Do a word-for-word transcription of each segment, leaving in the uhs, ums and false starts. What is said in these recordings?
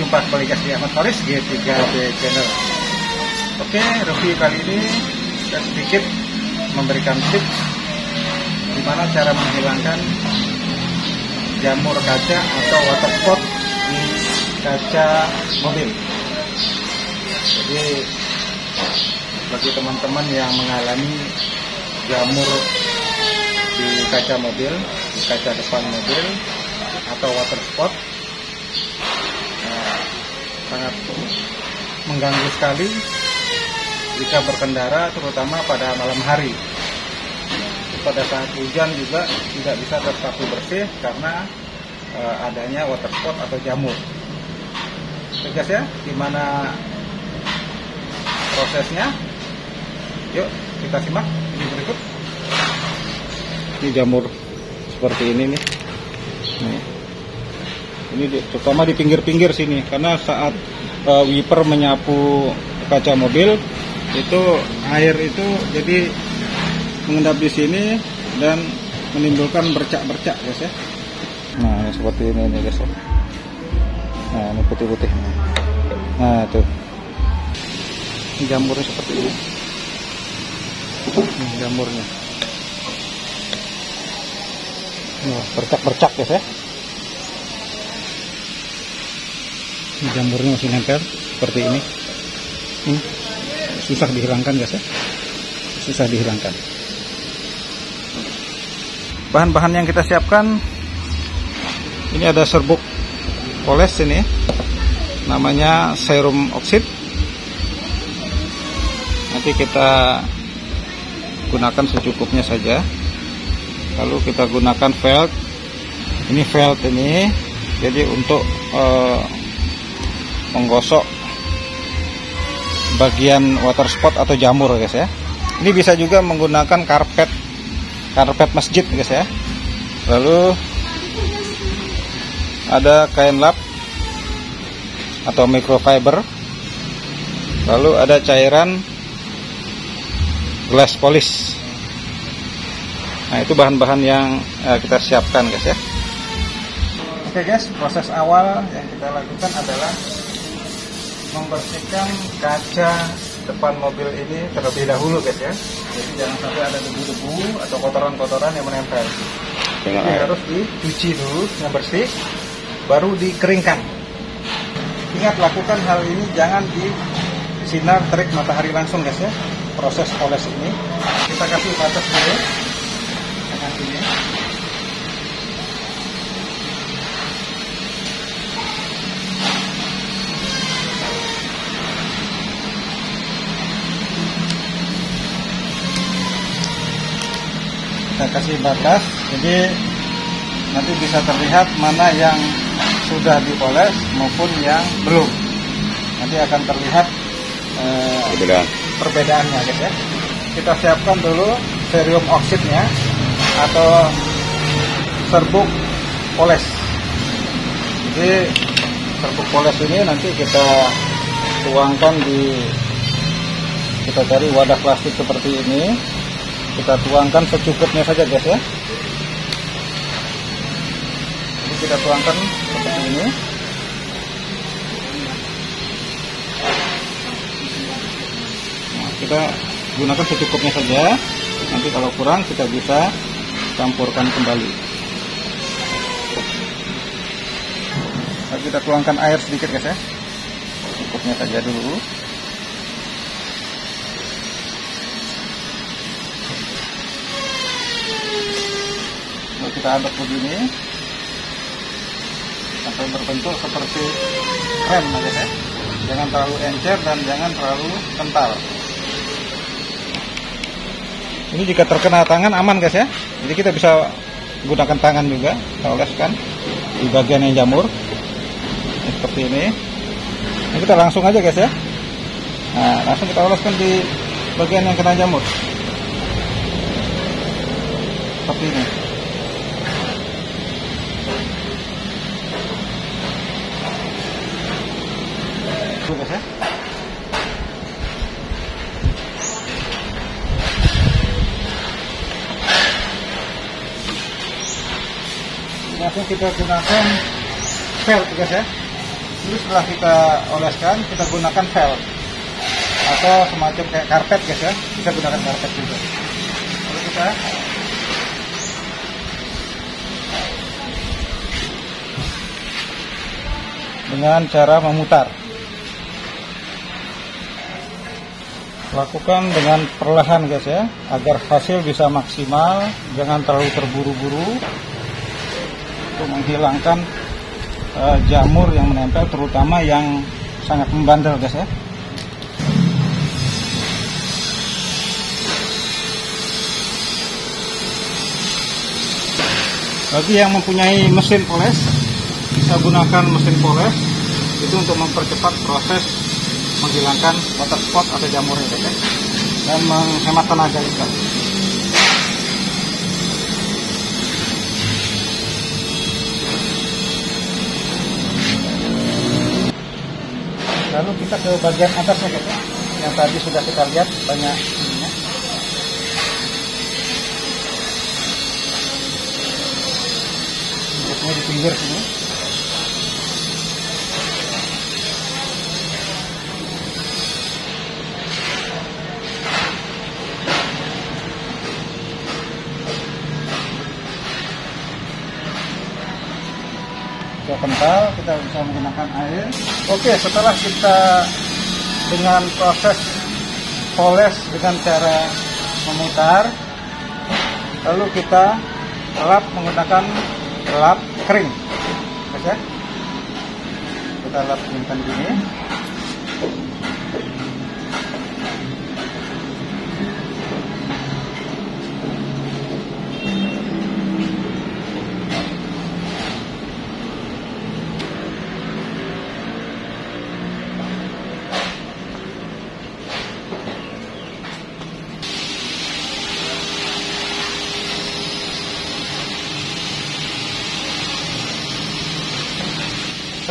jumpa kembali guys di Ahmad Faris G tiga B channel. Oke, review kali ini saya sedikit memberikan tips gimana cara menghilangkan jamur kaca atau water spot di kaca mobil. Jadi bagi teman-teman yang mengalami jamur di kaca mobil, di kaca depan mobil atau water spot, nah, sangat mengganggu sekali jika berkendara, terutama pada malam hari. Pada saat hujan juga tidak bisa tersapu bersih karena e, adanya water spot atau jamur. Tegas ya, gimana prosesnya? Yuk kita simak video berikut. Ini jamur seperti ini nih. Nih. Ini di, terutama di pinggir-pinggir sini, karena saat e, wiper menyapu kaca mobil itu air itu jadi mengendap di sini dan menimbulkan bercak-bercak guys ya. Nah, seperti ini nih guys. Nah, ini putih-putih. Nah, tuh. Ini jamurnya seperti ini. Ini jamurnya. Nah, bercak-bercak guys ya. Ini jamurnya masih nempel seperti ini. Ini susah dihilangkan guys ya. Susah dihilangkan. Bahan-bahan yang kita siapkan, ini ada serbuk poles ini, namanya Cerium Oxide. Nanti kita gunakan secukupnya saja. Lalu kita gunakan felt, ini felt ini, jadi untuk eh, menggosok bagian water spot atau jamur guys ya. Ini bisa juga menggunakan karpet. Karpet masjid guys ya. Lalu ada kain lap atau microfiber. Lalu ada cairan glass polish. Nah, itu bahan-bahan yang eh, kita siapkan guys ya. Oke guys, proses awal yang kita lakukan adalah membersihkan kaca depan mobil ini terlebih dahulu guys ya. Jadi jangan sampai ada debu-debu atau kotoran-kotoran yang menempel. Ini harus dicuci dulu dengan bersih, baru dikeringkan. Ingat, lakukan hal ini jangan di sinar terik matahari langsung guys ya. Proses poles ini kita kasih batas dulu dengan ini. Kita kasih batas, jadi nanti bisa terlihat mana yang sudah dipoles maupun yang belum. Nanti akan terlihat eh, perbedaan. perbedaannya guys ya. Kita siapkan dulu Cerium Oxide-nya atau serbuk poles. Jadi serbuk poles ini nanti kita tuangkan di, kita cari wadah plastik seperti ini. Kita tuangkan secukupnya saja guys ya. Jadi kita tuangkan seperti ini. Nah, kita gunakan secukupnya saja. Nanti kalau kurang kita bisa campurkan kembali. Lalu kita tuangkan air sedikit guys ya. Secukupnya saja dulu. Kita aduk begini sampai berbentuk seperti rem aja ya. Jangan terlalu encer dan jangan terlalu kental. Ini jika terkena tangan aman guys ya. Jadi kita bisa gunakan tangan juga. Kita oleskan di bagian yang jamur ini, seperti ini. Ini kita langsung aja guys ya. Nah, langsung kita oleskan di bagian yang kena jamur seperti ini. Guys ya. Langsung kita gunakan felt guys ya. Ini setelah kita oleskan, kita gunakan felt atau semacam kayak karpet guys ya, kita gunakan karpet juga. Lalu kita dengan cara memutar, lakukan dengan perlahan guys ya, agar hasil bisa maksimal, jangan terlalu terburu-buru untuk menghilangkan uh, jamur yang menempel, terutama yang sangat membandel guys ya. Bagi yang mempunyai mesin poles, kita gunakan mesin poles itu untuk mempercepat proses menghilangkan water spot atau jamurnya guys, dan menghemat tenaga juga. Lalu kita ke bagian atasnya guys, yang tadi sudah kita lihat banyak ininya. Ini di pinggir sini. Kental, kita bisa menggunakan air. Oke, setelah kita dengan proses poles dengan cara memutar, lalu kita lap menggunakan lap kering. Oke, kita lap keringan gini.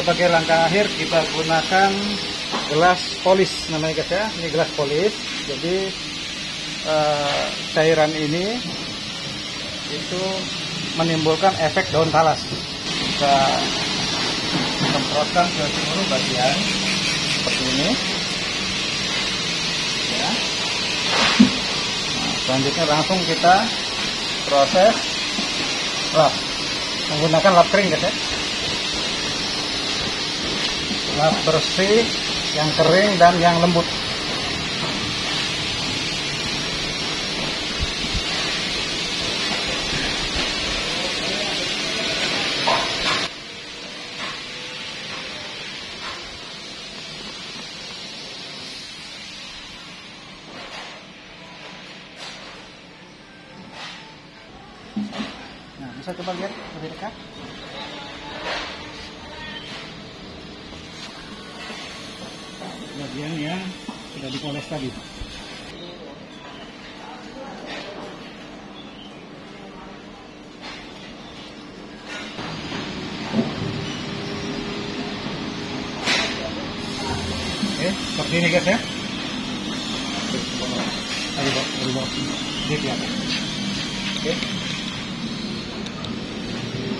Sebagai langkah akhir kita gunakan gelas polis namanya guys ya, ini gelas polis. Jadi eh, cairan ini itu menimbulkan efek daun talas. Kita semprotkan ke seluruh bagian seperti ini ya. Nah, selanjutnya langsung kita proses lap menggunakan lap kering guys ya, lap bersih, yang kering dan yang lembut. Nah, bisa coba lihat lebih dekat. Bagian yang sudah dipoles tadi. Oke, seperti ini guys ya. Oke.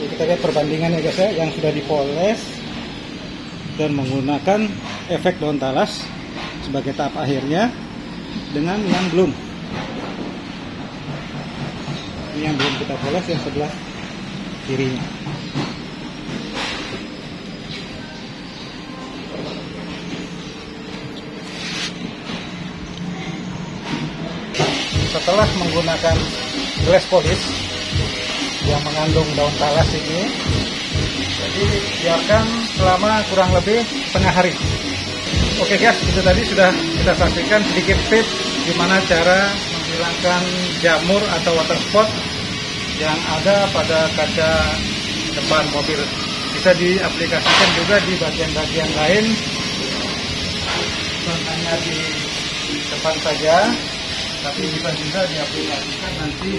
Kita lihat perbandingannya guys ya, yang sudah dipoles dan menggunakan efek daun talas sebagai tahap akhirnya dengan yang belum. Ini yang belum kita poles yang sebelah kirinya. Setelah menggunakan gelas polis yang mengandung daun talas ini, jadi biarkan selama kurang lebih setengah hari. Oke guys, itu tadi sudah kita saksikan sedikit tips gimana cara menghilangkan jamur atau water spot yang ada pada kaca depan mobil. Bisa diaplikasikan juga di bagian-bagian lain, bukan hanya di depan saja, tapi bisa juga diaplikasikan nanti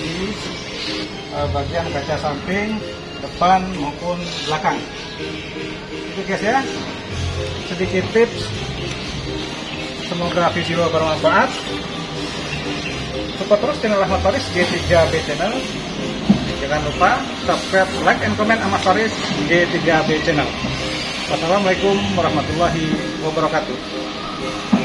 di bagian kaca samping, depan maupun belakang. Itu guys ya, sedikit tips. Semoga video bermanfaat. Support terus channel Ahmad Faris G tiga B channel. Jangan lupa subscribe, like, and comment Ahmad Faris G tiga B channel. Wassalamualaikum warahmatullahi wabarakatuh.